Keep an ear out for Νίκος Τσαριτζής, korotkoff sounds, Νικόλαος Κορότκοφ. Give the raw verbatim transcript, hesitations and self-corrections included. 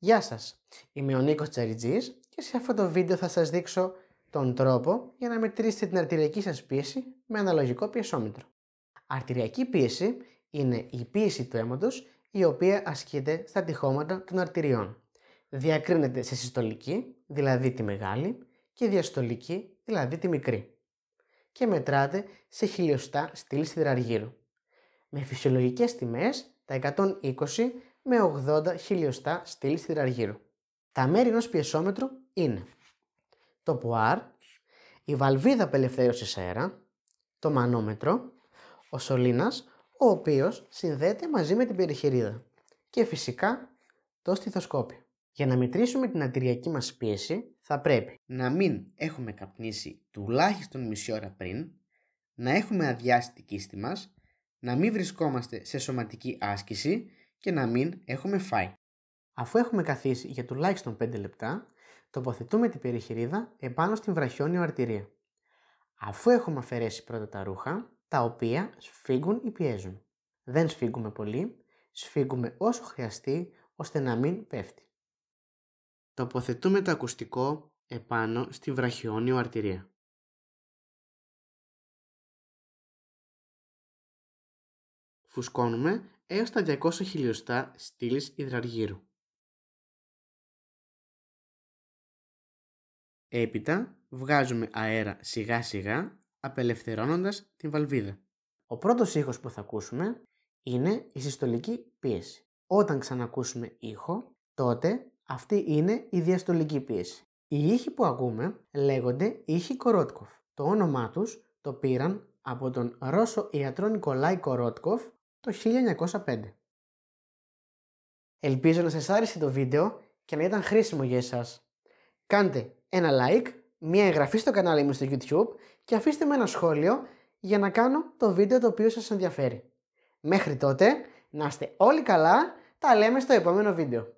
Γεια σας, είμαι ο Νίκος Τσαριτζής και σε αυτό το βίντεο θα σας δείξω τον τρόπο για να μετρήσετε την αρτηριακή σας πίεση με αναλογικό πιεσόμετρο. Αρτηριακή πίεση είναι η πίεση του αίματος η οποία ασκείται στα τυχώματα των αρτηριών. Διακρίνεται σε συστολική, δηλαδή τη μεγάλη, και διαστολική, δηλαδή τη μικρή. Και μετράται σε χιλιοστά στήλη σιδραργύρου. Με φυσιολογικές τιμές τα εκατόν είκοσι με ογδόντα χιλιοστά στήλη σιδραργύρου. Τα μέρη ενός πιεσόμετρου είναι το ποάρ, η βαλβίδα απελευθέρωσης αέρα, το μανόμετρο, ο σωλήνας, ο οποίος συνδέεται μαζί με την περιχερίδα και φυσικά το στιθοσκόπιο. Για να μετρήσουμε την αρτηριακή μας πίεση θα πρέπει να μην έχουμε καπνίσει τουλάχιστον μισή ώρα πριν, να έχουμε αδειάσει την κίστη μας, να μην βρισκόμαστε σε σωματική άσκηση και να μην έχουμε φάει. Αφού έχουμε καθίσει για τουλάχιστον πέντε λεπτά, τοποθετούμε την περιχερίδα επάνω στην βραχιόνιο αρτηρία. Αφού έχουμε αφαιρέσει πρώτα τα ρούχα, τα οποία σφίγγουν ή πιέζουν. Δεν σφίγγουμε πολύ, σφίγγουμε όσο χρειαστεί ώστε να μην πέφτει. Τοποθετούμε το ακουστικό επάνω στη βραχιόνιο αρτηρία. Φουσκώνουμε έως τα διακόσια χιλιοστά στήλης υδραργύρου. Έπειτα βγάζουμε αέρα σιγά σιγά, απελευθερώνοντας την βαλβίδα. Ο πρώτος ήχος που θα ακούσουμε είναι η συστολική πίεση. Όταν ξανακούσουμε ήχο, τότε αυτή είναι η διαστολική πίεση. Οι ήχοι που ακούμε λέγονται ήχοι Κορότκοφ. Το όνομά τους το πήραν από τον Ρώσο ιατρό Νικολάη Κορότκοφ το χίλια εννιακόσια πέντε. Ελπίζω να σας άρεσε το βίντεο και να ήταν χρήσιμο για εσάς. Κάντε ένα like, μια εγγραφή στο κανάλι μου στο YouTube και αφήστε με ένα σχόλιο για να κάνω το βίντεο το οποίο σας ενδιαφέρει. Μέχρι τότε, να είστε όλοι καλά, τα λέμε στο επόμενο βίντεο.